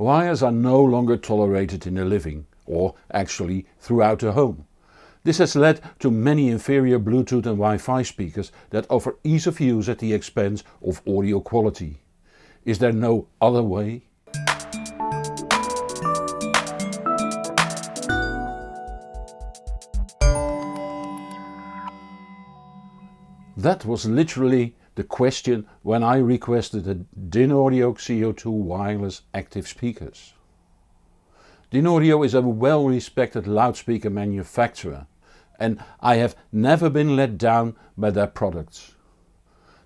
Wires are no longer tolerated in the living, or actually throughout the home. This has led to many inferior Bluetooth and Wi-Fi speakers that offer ease of use at the expense of audio quality. Is there no other way? That was literally the question when I requested the DIN Audio Xeo2 wireless active speakers. DIN Audio is a well-respected loudspeaker manufacturer, and I have never been let down by their products.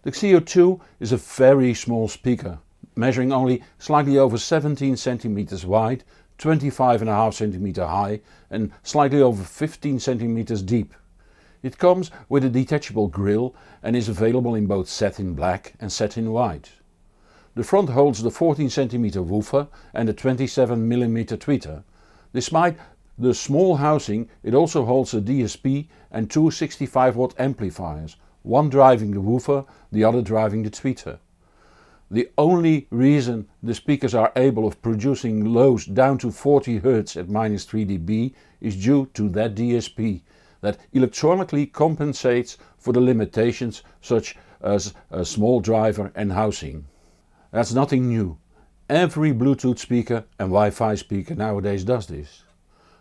The Xeo2 is a very small speaker, measuring only slightly over 17 cm wide, 25.5 cm high and slightly over 15 cm deep. It comes with a detachable grille and is available in both satin black and satin white. The front holds the 14 cm woofer and the 27 mm tweeter. Despite the small housing, it also holds a DSP and two 65W amplifiers, one driving the woofer, the other driving the tweeter. The only reason the speakers are able of producing lows down to 40 Hz at -3 dB is due to that DSP. That electronically compensates for the limitations such as a small driver and housing. That's nothing new. Every Bluetooth speaker and Wi-Fi speaker nowadays does this.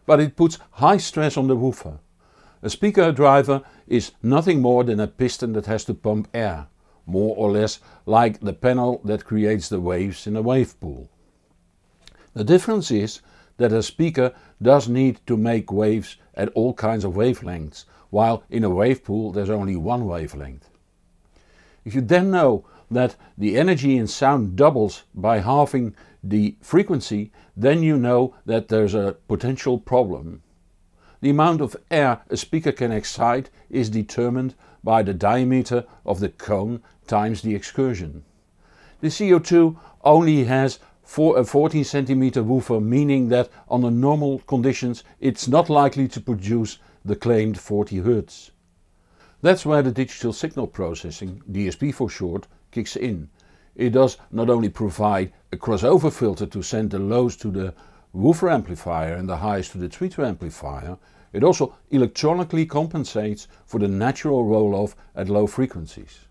But it puts high stress on the woofer. A speaker driver is nothing more than a piston that has to pump air, more or less like the panel that creates the waves in a wave pool. The difference is that a speaker does need to make waves at all kinds of wavelengths, while in a wave pool there's only one wavelength. If you then know that the energy in sound doubles by halving the frequency, then you know that there's a potential problem. The amount of air a speaker can excite is determined by the diameter of the cone times the excursion. The Xeo2 only has for a 14 cm woofer, meaning that under normal conditions it's not likely to produce the claimed 40 Hz. That's where the digital signal processing, DSP for short, kicks in. It does not only provide a crossover filter to send the lows to the woofer amplifier and the highs to the tweeter amplifier, it also electronically compensates for the natural roll-off at low frequencies.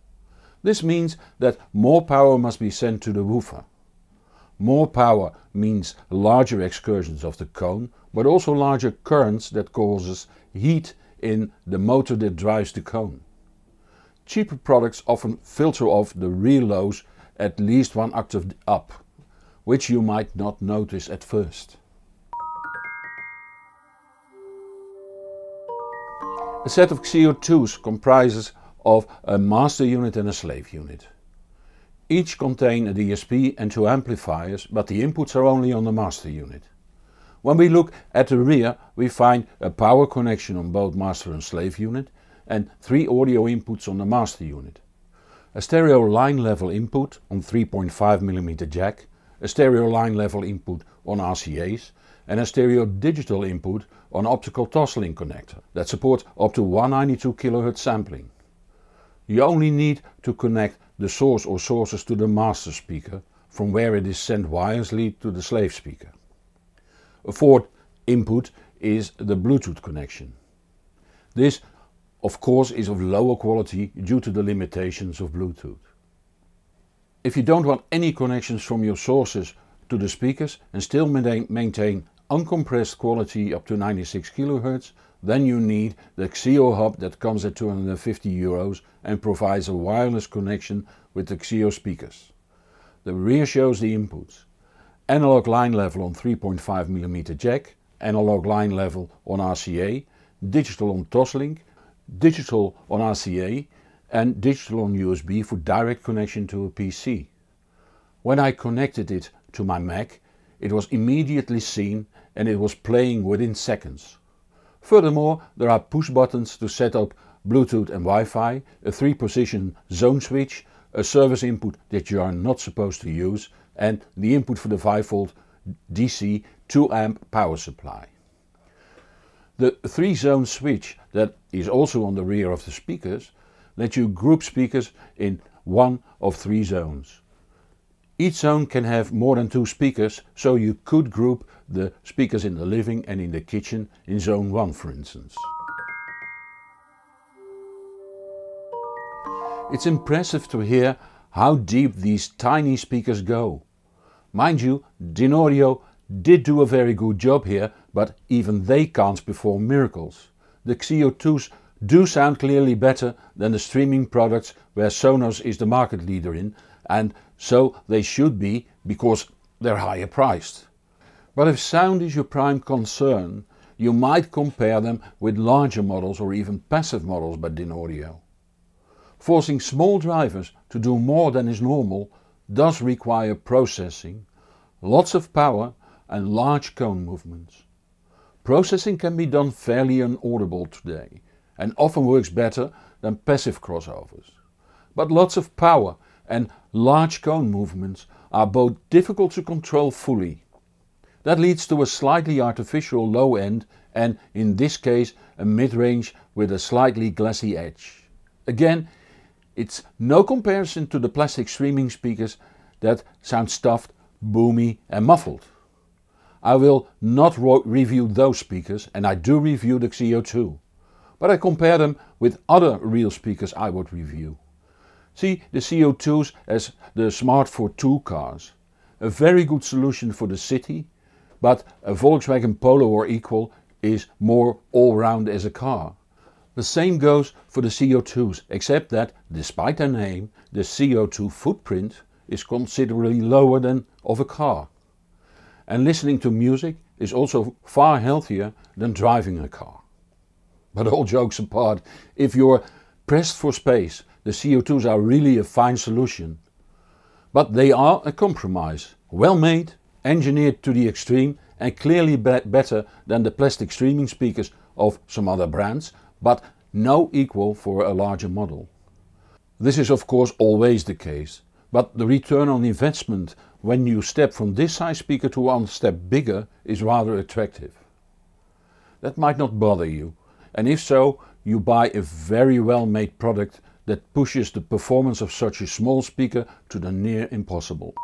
This means that more power must be sent to the woofer. More power means larger excursions of the cone, but also larger currents that causes heat in the motor that drives the cone. Cheaper products often filter off the real lows at least one octave up, which you might not notice at first. A set of Xeo2s comprises of a master unit and a slave unit. Each contain a DSP and two amplifiers, but the inputs are only on the master unit. When we look at the rear, we find a power connection on both master and slave unit and three audio inputs on the master unit. A stereo line level input on 3.5mm jack, a stereo line level input on RCA's and a stereo digital input on optical Toslink connector that supports up to 192 kHz sampling. You only need to connect the source or sources to the master speaker, from where it is sent wirelessly to the slave speaker. A fourth input is the Bluetooth connection. This, of course, is of lower quality due to the limitations of Bluetooth. If you don't want any connections from your sources to the speakers and still maintain uncompressed quality up to 96 kHz, then you need the Xeo hub that comes at €250 and provides a wireless connection with the Xeo speakers. The rear shows the inputs. Analog line level on 3.5mm jack, analog line level on RCA, digital on Toslink, digital on RCA and digital on USB for direct connection to a PC. When I connected it to my Mac, it was immediately seen and it was playing within seconds. Furthermore, there are push buttons to set up Bluetooth and Wi-Fi, a 3-position zone switch, a service input that you are not supposed to use and the input for the 5V DC 2A power supply. The 3-zone switch that is also on the rear of the speakers lets you group speakers in one of 3 zones. Each zone can have more than 2 speakers, so you could group the speakers in the living and in the kitchen in zone 1, for instance. It's impressive to hear how deep these tiny speakers go. Mind you, DIN Audio did do a very good job here, but even they can't perform miracles. The Xeo2's do sound clearly better than the streaming products where Sonos is the market leader in, and so they should be because they're higher priced. But if sound is your prime concern, you might compare them with larger models or even passive models by DIN Audio. Forcing small drivers to do more than is normal does require processing, lots of power and large cone movements. Processing can be done fairly inaudible today, and often works better than passive crossovers. But lots of power and large cone movements are both difficult to control fully. That leads to a slightly artificial low end and, in this case, a mid-range with a slightly glassy edge. Again, it's no comparison to the plastic streaming speakers that sound stuffed, boomy and muffled. I will not review those speakers, and I do review the Xeo2. But I compare them with other real speakers I would review. See the Xeo2s as the Smart Fortwo cars. A very good solution for the city, but a Volkswagen Polo or equal is more all-round as a car. The same goes for the Xeo2s, except that, despite their name, the Xeo2 footprint is considerably lower than of a car. And listening to music is also far healthier than driving a car. But all jokes apart, if you're pressed for space, the Xeo2s are really a fine solution. But they are a compromise, well made, engineered to the extreme and clearly better than the plastic streaming speakers of some other brands, but no equal for a larger model. This is of course always the case, but the return on investment when you step from this size speaker to one step bigger is rather attractive. That might not bother you. And if so, you buy a very well made product that pushes the performance of such a small speaker to the near impossible.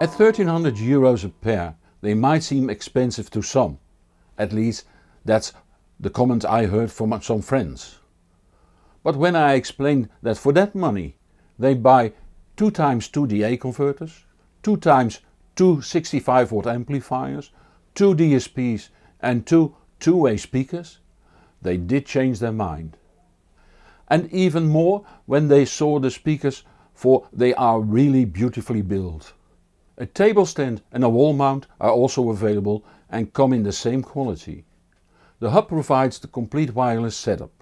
At €1,300 a pair, they might seem expensive to some. At least that's the comment I heard from some friends. But when I explained that for that money they buy 2x2 DA converters, 2x2 65W amplifiers, 2 DSPs and 2 two-way speakers, they did change their mind. And even more when they saw the speakers, for they are really beautifully built. A table stand and a wall mount are also available and come in the same quality. The hub provides the complete wireless setup.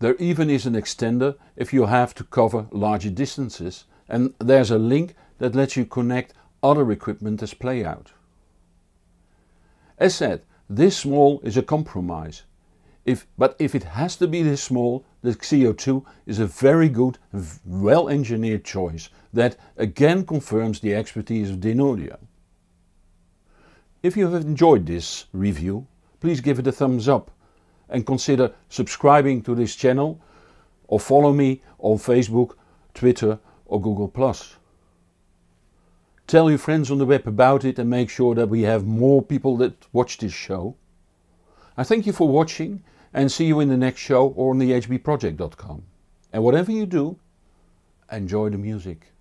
There even is an extender if you have to cover larger distances, and there's a link that lets you connect other equipment as playout. As said, this small is a compromise, but if it has to be this small, the Xeo2 is a very good, well engineered choice that again confirms the expertise of DIN Audio. If you have enjoyed this review, please give it a thumbs up and consider subscribing to this channel or follow me on Facebook, Twitter or Google+. Tell your friends on the web about it and make sure that we have more people that watch this show. I thank you for watching and see you in the next show or on the HBProject.com. And whatever you do, enjoy the music.